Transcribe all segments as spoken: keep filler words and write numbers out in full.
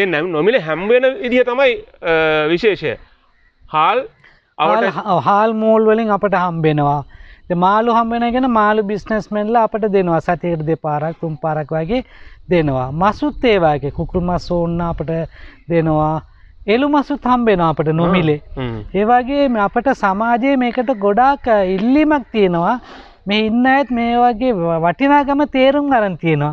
ඒ නොමිලේ හැම් වෙන විදිය තමයි විශේෂය. හාල් හාල් මෝල් වලින් අපට හම්බ වෙනවා. දැන් මාළු හම්බ වෙනා කියන මාළු බිස්නස්මෑන්ලා අපට දෙනවා. සතියකට දෙපාරක් තුන් පාරක් වගේ දෙනවා. මසුත් ඒ වගේ කුකුළු මස් ඕන්න අපට දෙනවා. එළු මසුත් හම්බ වෙනවා අපට නොමිලේ. ඒ වගේ අපට සමාජයේ මේකට ගොඩාක් ඉල්ලීමක් තියෙනවා. මේ ඉන්න අයත් මේ වගේ වටිනාකම තේරුම් ගන්න තියෙනවා.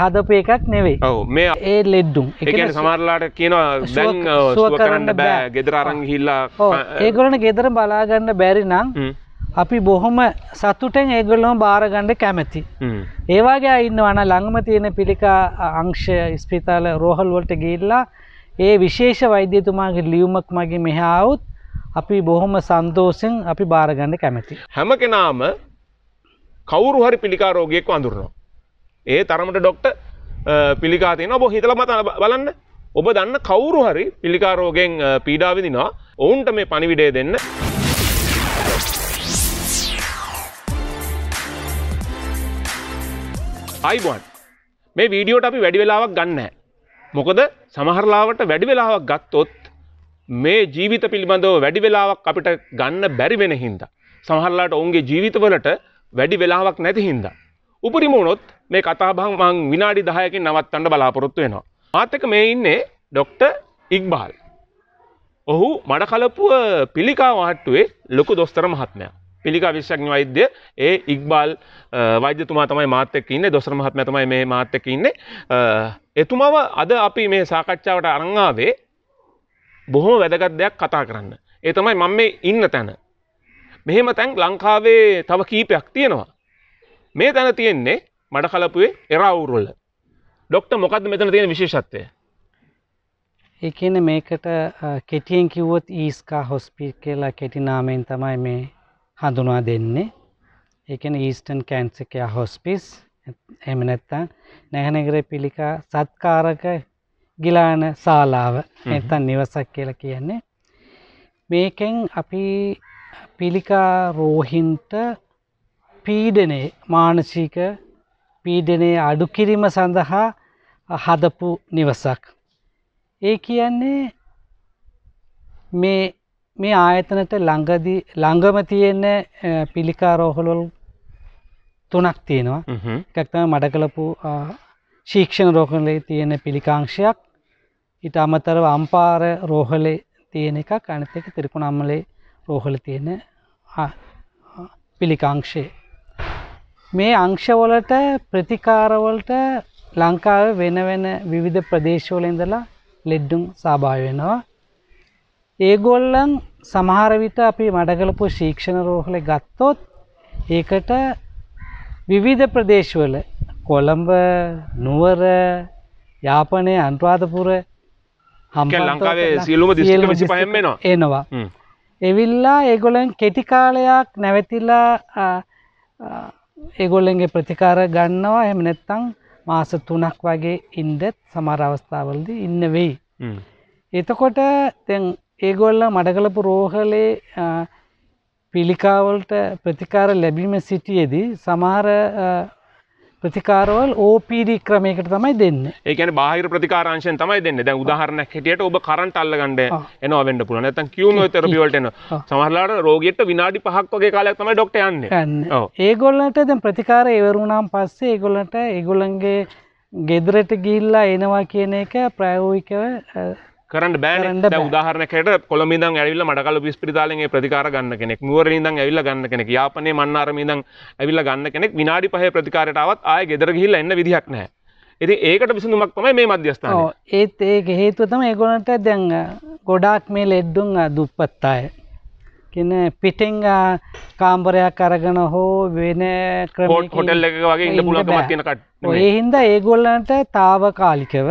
හදපු එකක් නෙවෙයි. ඔව් මේ ඒ ලෙඩුම්. ඒ කියන්නේ සමහරලාට කියනවා දැන් සුව කරන්න බෑ. ගෙදර අරන් ගිහිල්ලා ඒගොල්ලන් ගෙදර බලා ගන්න බැරි නම් අපි බොහොම සතුටෙන් ඒගොල්ලන්ව බාර ගන්න කැමති. ඒ වගේ අය ඉන්නවා නම් ළඟම තියෙන පිළිකා අංශය ස්පිතාල රෝහල් වලට ගිහිල්ලා ඒ විශේෂ වෛද්‍යතුමාගේ ලියුමක් මගේ මෙහා આવුත් අපි බොහොම සන්තෝෂෙන් අපි බාර ගන්න කැමති. හැම කෙනාම කවුරු හරි පිළිකා රෝගියෙක් වඳුරනවා. ඒ තරමට ડોක්ටර් පිළිකා තියෙනවා. ඔබ හිතලා මත බලන්න. ඔබ දන්න කවුරු හරි පිළිකා රෝගෙන් පීඩා විඳිනවා. ඔවුන්ට මේ පණිවිඩය දෙන්න. අයිබෝන්. මේ වීඩියෝට අපි වැඩි වෙලාවක් ගන්න නැහැ. මොකද සමහර ලාවට වැඩි වෙලාවක් ගත්තොත් මේ ජීවිත පිළිබඳව වැඩි වෙලාවක් අපිට ගන්න බැරි වෙන හින්දා. සමහර ලාට ඔවුන්ගේ ජීවිතවලට වැඩි වෙලාවක් නැති හින්දා. උපරිම වුණොත් මේ කතාබහ මම විනාඩි දහයකින් නවත්තන්න බලාපොරොත්තු වෙනවා. මාත් එක්ක මේ ඉන්නේ ડોක්ටර් ඉක්බාල්. ඔහු මඩකලපුව පිළිකා වාට්ටුවේ ලොකු දොස්තර මහත්මයා. පිළිකා විශේෂඥ වෛද්‍ය ඒ ඉක්බාල් වෛද්‍යතුමා තමයි මාත් එක්ක ඉන්නේ. දොස්තර මහත්මයා තමයි මේ මාත් එක්ක ඉන්නේ. එතුමාව අද අපි මේ සාකච්ඡාවට අරන් ආවේ බොහොම වැදගත් දෙයක් කතා කරන්න. ඒ තමයි මම මේ ඉන්න තැන. මෙහෙම තැන් ලංකාවේ තව කීපයක් තියෙනවා. මේ තැන තියෙන්නේ මඩකලපුවේ එරාවුර වල. ડોක්ටර් මොකද්ද මෙතන තියෙන විශේෂත්වය? ඒ කියන්නේ මේකට කෙටියෙන් කිව්වොත් ඊස්කා හොස්පිටල් කියලා කෙටි නාමයෙන් තමයි මේ හඳුනා දෙන්නේ. ඒ කියන්නේ ඊස්ටර්න් කැන්සර් කෙයා හොස්පිස්. එහෙම නැත්නම් නැහැනගරේ පිළිකා සත්කාරක ගිලාන ශාලාව. නැත්නම් නිවසක් කියලා කියන්නේ. මේකෙන් අපි පිළිකා රෝහින්ට පීඩනේ මානසික පීඩනේ අඩු කිරීම සඳහා හදපු නිවසක්. ඒ කියන්නේ මේ මේ ආයතනට ළඟදී ළඟම තියෙන පිළිකා රෝහලවල තුනක් තියෙනවා. එකක් තමයි මඩකලපු ශික්ෂණ රෝහලේ තියෙන පිළිකාංශයක්. ඊට අමතරව අම්පාර රෝහලේ තියෙන එකක්. අනිත් එක තිරිකුණාමලේ රෝහලේ තියෙන පිළිකාංශය. මේ අංශවලට ප්‍රතිකාරවලට ලංකාවේ වෙන වෙන විවිධ ප්‍රදේශවල ඉඳලා ලෙඩුන් සහභාගී වෙනවා. ඒගොල්ලන් සමහර විට අපි මඩකලපුව ශික්ෂණ රෝහලේ ගත්තොත් ඒකට විවිධ ප්‍රදේශවල කොළඹ, නුවර, යාපනයේ අනුරාධපුර හම්බන්තොට ලංකාවේ සියලුම දිස්ත්‍රික්ක විසිපහෙම එනවා. එනවා. එවිල්ලා ඒගොල්ලන් කෙටි කාලයක් නැවතිලා ඒගොල්ලන්ගේ ප්‍රතිකාර ගන්නවා. එහෙම නැත්නම් මාස තුනක් වගේ ඉඳ සමහර අවස්ථාවලදී ඉන්න වෙයි. එතකොට දැන් ඒගොල්ල මඩකලපු රෝහලේ පිළිකා වලට ප්‍රතිකාර ලැබීම සිටියේදී සමහර ප්‍රතිකාරවල O P D ක්‍රමයකට තමයි දෙන්නේ. ඒ කියන්නේ බාහිර ප්‍රතිකාර අංශයෙන් තමයි දෙන්නේ. දැන් උදාහරණයක් හැටියට ඔබ කරන්ට් අල්ල ගන්න එනවා වෙන්න පුළුවන්. නැත්නම් කියුමියෝതെරපි වලට එනවා. සමහරවිට රෝගියෙක්ට විනාඩි පහක් වගේ කාලයක් තමයි ડોක්ටර් යන්නේ. ඔව්. ඒගොල්ලන්ට දැන් ප්‍රතිකාරය ඉවර වුණාන් පස්සේ ඒගොල්ලන්ට ඒගොල්ලන්ගේ ගෙදරට ගිහිල්ලා එනවා කියන එක ප්‍රායෝගිකව කරන්න බෑනේ. දැන් උදාහරණයක් හැටියට කොළඹ ඉඳන් ඇවිල්ලා මඩකලපු ස්පිරිතාලෙන් ඒ ප්‍රතිකාර ගන්න කෙනෙක්, නුවරින් ඉඳන් ඇවිල්ලා ගන්න කෙනෙක්, යාපනයේ මන්නාරමේ ඉඳන් ඇවිල්ලා ගන්න කෙනෙක් විනාඩි පහේ ප්‍රතිකාරයට ආවත් ආයෙ ගෙදර ගිහිල්ලා එන්න විදිහක් නැහැ. ඉතින් ඒකට විසඳුමක් තමයි මේ මධ්‍යස්ථානය. ඔව්. ඒත් ඒක හේතුව තමයි ඒගොල්ලන්ට දැන් ගොඩාක් මේ ලෙඩුන් දුප්පත් අය. කියන්නේ පිටින් කාමරයක් අරගෙන හෝ වෙන ක්‍රමයක හොටෙල් එකක වගේ ඉන්න පුළුවන්කමක් තියෙන කට්. ඔය ඒ හින්දා ඒගොල්ලන්ට తాවකාලිකව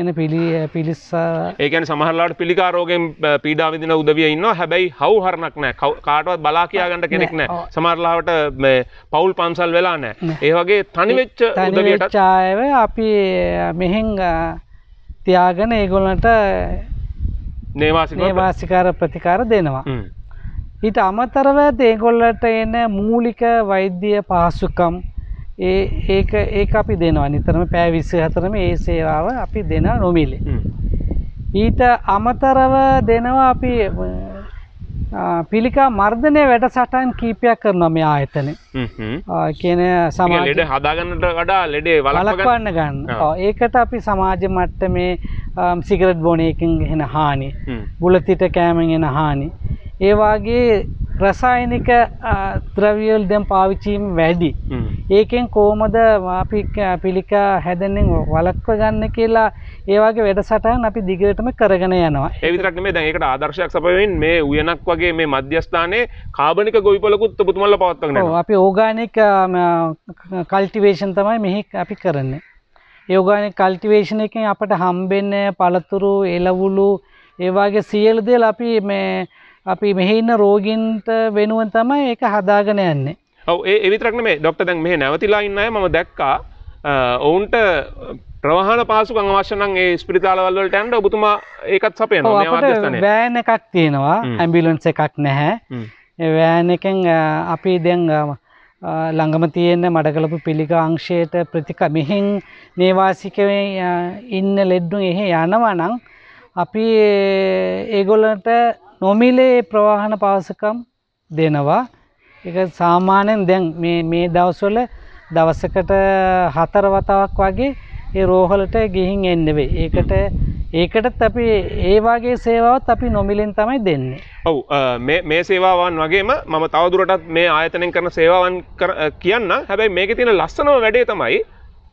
එන පිළි පිළිස්ස ඒ කියන්නේ සමහරලාට පිළිකා රෝගයෙන් පීඩා විඳින උදවිය ඉන්නවා හැබැයි හවු හරණක් නැහැ කාටවත් බලා කියා ගන්න කෙනෙක් නැහැ සමහරලාට මේ පෞල් පන්සල් වෙලා නැහැ ඒ වගේ තනි වෙච්ච උදවියට ඡායව අපි මෙහෙන් තියාගෙන ඒගොල්ලන්ට නේවාසික නේවාසිකාර ප්‍රතිකාර දෙනවා ඊට අමතරව ඒගොල්ලන්ට එන මූලික වෛද්‍ය පහසුකම් ඒ ඒක ඒක අපි දෙනවා නිතරම පැය විසිහතර මේ ඒ සේවාව අපි දෙන නොමිලේ ඊට අමතරව දෙනවා අපි පිළිකා මර්ධනය වැඩසටහන් කීපයක් කරනවා මේ ආයතනේ හ්ම් කියන සමාජ ලෙඩ හදාගන්නට වඩා ලෙඩේ වළක්වන්න ගන්න ඔව් ඒකට අපි සමාජ මට්ටමේ සිගරට් බොන එකෙන් එන හානි බුලතිට කෑමෙන් එන හානි ඒ වගේ රසායනික ද්‍රව්‍ය වල දැන් පාවිච්චීම් වැඩි. ඒකෙන් කොහොමද අපි පිළිකා හැදෙනින් වළක්ව ගන්න කියලා ඒ වගේ වැඩසටහන් අපි දිගටම කරගෙන යනවා. ඒ විතරක් නෙමෙයි දැන් ඒකට ආදර්ශයක් සපය වෙන්නේ මේ උයනක් වගේ මේ මධ්‍යස්ථානයේ කාබනික ගොවිපලකුත් ඔබතුමන්ලා පවත්වාගෙන යනවා. ඔව් අපි ඕගානික් කල්ටිවේෂන් තමයි මෙහි අපි කරන්නේ. ඒ ඕගානික් කල්ටිවේෂන් එකෙන් අපට හම්බෙන්නේ පළතුරු, එළවලු ඒ වගේ සියලු දේවල් අපි මේ අපි මෙහි ඉන්න රෝගීන්ට වෙනුවෙන් තමයි ඒක හදාගෙන යන්නේ. ඔව් ඒ ඒ විතරක් නෙමෙයි ડોක්ටර් දැන් මෙහි නැවතිලා ඉන්න අය මම දැක්කා ඔවුන්ට ප්‍රවාහන පාසුකම් අවශ්‍ය නම් ඒ ස්පිරිතාලවල වලට යන්න ඔබතුමා ඒකත් සපයනවා මේ ආයතනයේ. වෑන් එකක් තියෙනවා ඇම්බියුලන්ස් එකක් නැහැ. ඒ වෑන් එකෙන් අපි දැන් ළඟම තියෙන මඩකලපු පිළිකා අංශයට ප්‍රතික මෙහින් නේවාසිකව ඉන්න ලෙඩුන් එහෙ යනවා නම් අපි ඒගොල්ලන්ට නොමිලේ ප්‍රවාහන පාසකම් දෙනවා ඒක සාමාන්‍යයෙන් දැන් මේ මේ දවස්වල දවසකට හතර වතාවක් වගේ ඒ රෝහලට ගිහින් එන්නේ වෙයි. ඒකට ඒකටත් අපි ඒ වගේ සේවාවත් අපි නොමිලෙන් තමයි දෙන්නේ. ඔව් මේ මේ සේවාවන් වගේම මම තවදුරටත් මේ ආයතනයෙන් කරන සේවාවන් කියන්න. හැබැයි මේකේ තියෙන ලස්සනම වැඩේ තමයි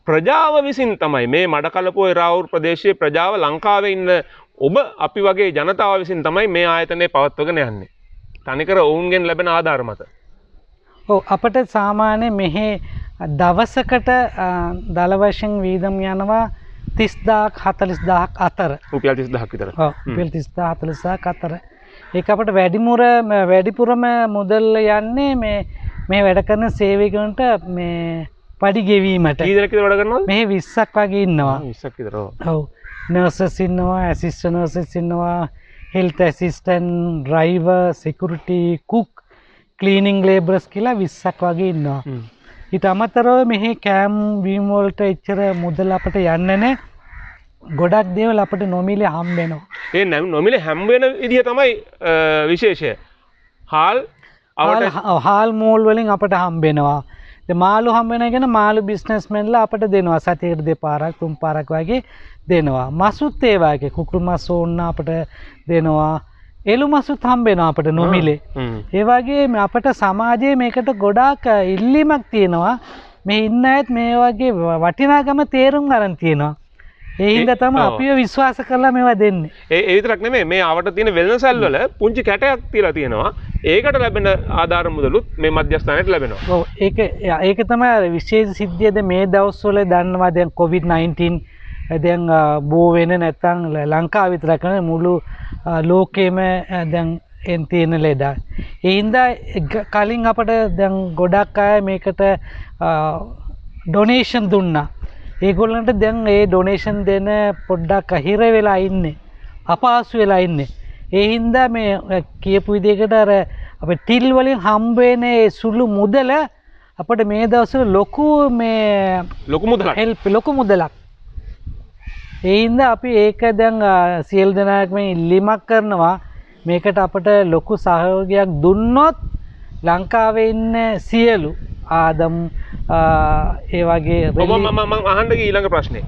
ප්‍රජාව විසින් තමයි මේ මඩකලපුව එරාවුරු ප්‍රදේශයේ ප්‍රජාව ලංකාවේ ඉන්න ඔබ අපි වගේ ජනතාව විසින් තමයි මේ ආයතනය පවත්වගෙන යන්නේ. තනිකර ඔවුන්ගෙන් ලැබෙන ආධාර මත. ඔව් අපිට සාමාන්‍ය මෙහි දවසකට දල වශයෙන් වීදම් යනවා තිස් දාහක් හතළිස් දාහක් අතර. රුපියල් තිස් දාහක් විතර. ඔව් රුපියල් තිස් දාහ හතළිස් දාහක් අතර. ඒක අපිට වැඩිමර වැඩිපුරම මුදල් යන්නේ මේ මේ වැඩ කරන සේවකයන්ට මේ පඩි ගෙවීමට. කී දෙනෙක්ද වැඩ කරනවද? මෙහි විස්සක් වගේ ඉන්නවා. විස්සක් විතර. ඔව්. nurses ඉන්නවා assistant nurses ඉන්නවා health assistant driver security cook cleaning laborers කියලා විස්සක් වගේ ඉන්නවා ඊට අමතරව මෙහි කෑම් බීම් වලට එච්චර මුදල් අපිට යන්නේ නැහැ ගොඩක් දේවල් අපිට නොමිලේ හම්බ වෙනවා ඒ නොමිලේ හම්බ වෙන විදිය තමයි විශේෂය හාල් හාල් මෝල් වලින් අපිට හම්බ වෙනවා මාළු හම්බෙනගෙන මාළු බිස්නස්මෙන්ලා අපිට දෙනවා සතියකට දෙපාරක් තුන් පාරක් වගේ දෙනවා මසුත් ඒ වගේ කුකුළු මස් ඕන්න අපිට දෙනවා එළු මසුත් හම්බෙනවා අපිට නොමිලේ ඒ වගේ අපිට සමාජයේ මේකට ගොඩාක් ඉල්ලීමක් තියෙනවා මේ ඉන්න අයත් මේ වගේ වටිනාකම තේරුම් ගන්න තියෙනවා ඒ හින්දා තමයි අපිව විශ්වාස කරලා මේවා දෙන්නේ ඒ ඒ විතරක් නෙමෙයි මේ ආවට තියෙන වෙළඳසල් වල පුංචි කැටයක් තියලා තියෙනවා ඒකට ලැබෙන ආධාර මුදලුත් මේ මධ්‍යස්ථානයට ලැබෙනවා. ඔව් ඒක ඒක තමයි විශේෂ සිද්ධියද මේ දවස්වල දන්නවා දැන් කොවිඩ් නයින්ටීන් දැන් බෝ වෙන නැත්නම් ලංකාව විතරක් නෙවෙයි මුළු ලෝකෙම දැන් එන් තියෙන ලෙඩ. ඒ හින්දා කලින් අපිට දැන් ගොඩක් අය මේකට ඩොනේෂන් දුන්නා. ඒගොල්ලන්ට දැන් ඒ ඩොනේෂන් දෙන පොඩ්ඩක් අහිර වෙලා ඉන්නේ. අපහසු වෙලා ඉන්නේ. ඒ හින්දා මේ කියපු විදිහකට අර අපේ ටිල් වලින් හම්බ වෙන ඒ සුළු මුදල අපිට මේ දවස්වල ලොකු මේ ලොකු මුදලක් හෙල්ප් ලොකු මුදලක්. ඒ හින්දා අපි ඒක දැන් සියලු දෙනාටම ඉල්ලීමක් කරනවා මේකට අපිට ලොකු සහයෝගයක් දුන්නොත් ලංකාවේ ඉන්න සියලු ආදම් ඒ වගේ ඔබ මම මම අහන්න ගිය ඊළඟ ප්‍රශ්නේ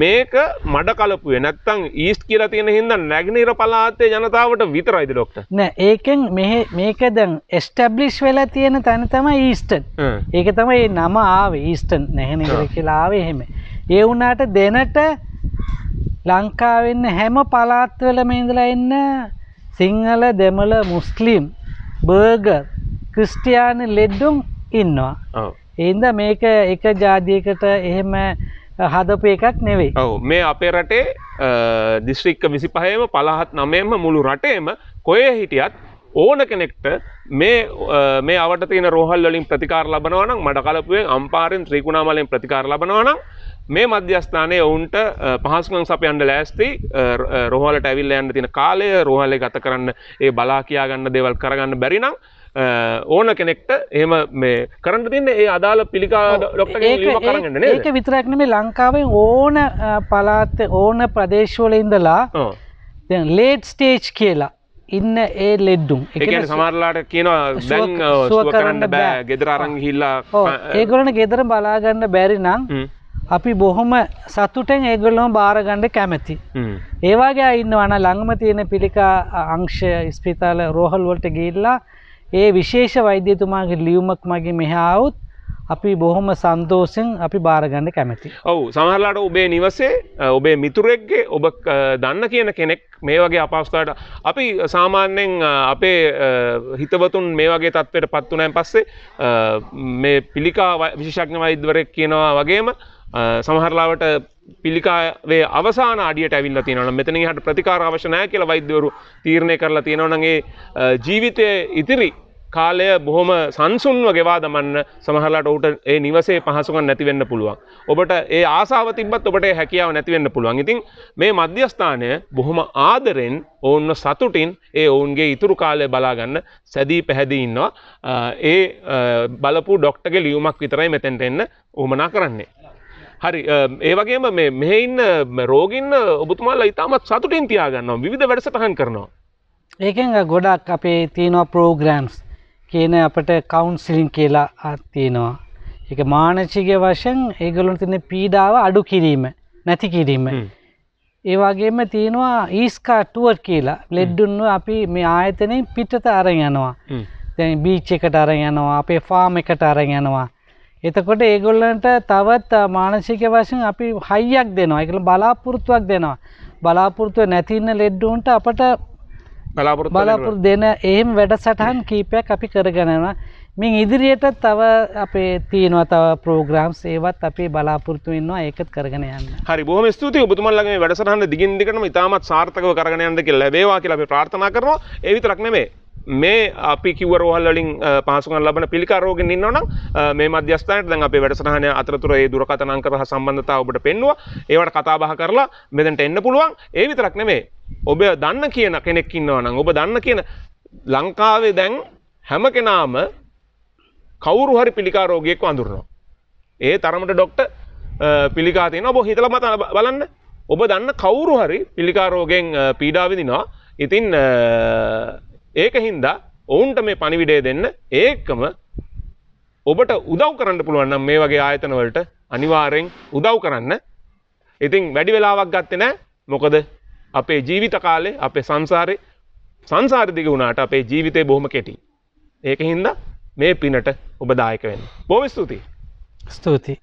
මේක මඩ කලපුවේ නැත්තම් ඊස්ට් කියලා තියෙන හින්දා නැගිනිර පළාතේ ජනතාවට විතරයිද ડોක්ටර් නෑ ඒකෙන් මෙහෙ මේක දැන් එස්ටැබ්ලිෂ් වෙලා තියෙන තැන තමයි ඊස්ටර්න් ඒක තමයි නම ආවේ ඊස්ටර්න් නැගිනිර කියලා ආවේ එහෙම ඒ වුණාට දෙනට ලංකාවෙන්න හැම පළාත්වලම ඉඳලා ඉන්න සිංහල දෙමළ මුස්ලිම් බර්ගර් ක්‍රිස්තියානි ලෙඩුන් ඉන්නවා ඔව් ඒ හින්දා මේක එක ජාතියකට එහෙම හදපු එකක් නෙවෙයි. ඔව් මේ අපේ රටේ දිස්ත්‍රික්ක විසිපහේම පළාත් නවයේම මුළු රටේම කොහේ හිටියත් ඕන කෙනෙක්ට මේ මේ අවට තියෙන රෝහල් වලින් ප්‍රතිකාර ලබනවා නම් මඩ කලපුවෙන් අම්පාරෙන් ත්‍රිකුණාමලෙන් ප්‍රතිකාර ලබනවා නම් මේ මධ්‍යස්ථානයේ ඔවුන්ට පහසුකම් සපයන්න ලෑස්ති රෝහලට ඇවිල්ලා යන්න තියෙන කාලය රෝහලේ ගත කරන්න ඒ බලා කියා ගන්න දේවල් කරගන්න බැරි නම් ඕන කෙනෙක්ට එහෙම මේ කරන්න තියෙන්නේ ඒ අදාළ පිළිකා ડોක්ටර්ගේ ලියුමක් අරන් යන්න නේද? ඒක විතරක් නෙමෙයි ලංකාවේ ඕන පළාත් ඕන ප්‍රදේශවල ඉඳලා ඔව් දැන් ලේට් ස්ටේජ් කියලා ඉන්න ඒ ලෙඩුන් ඒ කියන්නේ සමහරලාට කියනවා දැන් සුව කරන්න බෑ ගෙදර අරන් ගිහිල්ලා ඒගොල්ලන් ගෙදර බලා ගන්න බැරි නම් අපි බොහොම සතුටෙන් ඒගොල්ලෝම බාර ගන්න කැමැති. ඒ වගේ අය ඉන්නවා නම් ළඟම තියෙන පිළිකා අංශ ස්පිතාල රෝහල් වලට ගිහිල්ලා ඒ විශේෂ වෛද්‍යතුමාගේ ලියුමක් මගේ මෙහා આવුත් අපි බොහොම සන්තෝෂෙන් අපි බාර ගන්න කැමැතියි. ඔව් සමහරලාට ඔබේ නිවසේ ඔබේ මිතුරෙක්ගේ ඔබ දන්න කියන කෙනෙක් මේ වගේ අපහසුතාවකට අපි සාමාන්‍යයෙන් අපේ හිතවතුන් මේ වගේ තත්ත්වයට පත් වුණාන් පස්සේ මේ පිළිකා විශේෂඥ වෛද්‍යවරයෙක් කියනවා වගේම සමහරලාවට පිළිකාවේ අවසාන අඩියට ඇවිල්ලා තියෙනවා නම් මෙතනින් එහාට ප්‍රතිකාර අවශ්‍ය නැහැ කියලා වෛද්‍යවරු තීරණය කරලා තියෙනවා නම් ඒ ජීවිතයේ ඉතිරි කාලය බොහොම සංසුන්ව ගෙවා දමන්න සමහරලාට උට ඒ නිවසේ පහසුකම් නැති වෙන්න පුළුවන්. ඔබට ඒ ආසාව තිබ්බත් ඔබට ඒ හැකියාව නැති වෙන්න පුළුවන්. ඉතින් මේ මධ්‍යස්ථානය බොහොම ආදරෙන් ඔවුන්ව සතුටින් ඒ ඔවුන්ගේ ඉතුරු කාලය බලා ගන්න සැදී පැහැදී ඉන්නවා. ඒ බලපු ડોක්ටර්ගේ ලියුමක් විතරයි මෙතෙන්ට එන්න උවමනා කරන්නේ. හරි ඒ වගේම මේ මෙහි ඉන්න රෝගින්න ඔබතුමාලා ඊටමත් සතුටින් තියාගන්නවා විවිධ වැඩසටහන් කරනවා. ඒකෙන් ගොඩක් අපේ තියෙනවා ප්‍රෝග්‍රෑම්ස් කියන අපිට කවුන්සලින් කියලා තියෙනවා. ඒක මානසික වශයෙන් ඒගොල්ලෝ තියෙන පීඩාව අඩු කිරීම නැති කිරීම. ඒ වගේම තියෙනවා ඊස්කා ටුවර් කියලා ලෙඩුන්ව අපි මේ ආයතනයෙන් පිටත අරන් යනවා. දැන් බීච් එකට අරන් යනවා අපේ ෆාම් එකට අරන් යනවා. එතකොට ඒගොල්ලන්ට තවත් මානසික වශයෙන් අපි හයියක් දෙනවා. ඒගොල්ලෝ බලාපොරොත්තුවක් දෙනවා. බලාපොරොත්තුව නැති ඉන්න ලෙඩුන්ට අපට බලාපොරොත්තු දෙන එහෙම වැඩසටහන් කීපයක් අපි කරගෙන යනවා. මින් ඉදිරියට තව අපේ තියෙනවා තව ප්‍රෝග්‍රෑම්ස් ඒවත් අපි බලාපොරොත්තු වෙනවා ඒකත් කරගෙන යන්න. හරි බොහොම ස්තුතියි ඔබතුමන්ලගේ මේ වැඩසටහන දිගින් දිගටම ඉතාමත් සාර්ථකව කරගෙන යන්න කියලා ලැබේවා කියලා අපි ප්‍රාර්ථනා කරනවා. ඒ විතරක් නෙමෙයි මේ අපි කිව්ව රෝහල් වලින් පහසුකම් ලබන පිළිකා රෝගීන් ඉන්නවනම් මේ මධ්‍යස්ථානයේ දැන් අපේ වැඩසටහන අතරතුර ඒ දුරකථන අංක සහ සම්බන්ධතාව ඔබට පෙන්නුවා. ඒවට කතා බහ කරලා මෙතනට එන්න පුළුවන්. ඒ විතරක් නෙමෙයි. ඔබ දන්න කියන කෙනෙක් ඉන්නවනම් ඔබ දන්න කියන ලංකාවේ දැන් හැම කෙනාම කවුරු හරි පිළිකා රෝගියෙක්ව අඳුරනවා. ඒ තරමට ડોක්ටර් පිළිකා තියෙනවා. ඔබ හිතලා මතක බලන්න. ඔබ දන්න කවුරු හරි පිළිකා රෝගයෙන් පීඩා විඳිනවා. ඉතින් ඒක හින්දා ඔවුන්ට මේ පණිවිඩය දෙන්න ඒකම ඔබට උදව් කරන්න පුළුවන් නම් මේ වගේ ආයතන වලට අනිවාර්යෙන් උදව් කරන්න. ඉතින් වැඩි වෙලාවක් ගත්තේ නැහැ. මොකද අපේ ජීවිත කාලේ අපේ සංසාරේ සංසාරෙ දිග වුණාට අපේ ජීවිතේ බොහොම කෙටි. ඒක හින්දා මේ පිනට ඔබ දායක වෙන්න. බොහොම ස්තුතියි. ස්තුතියි.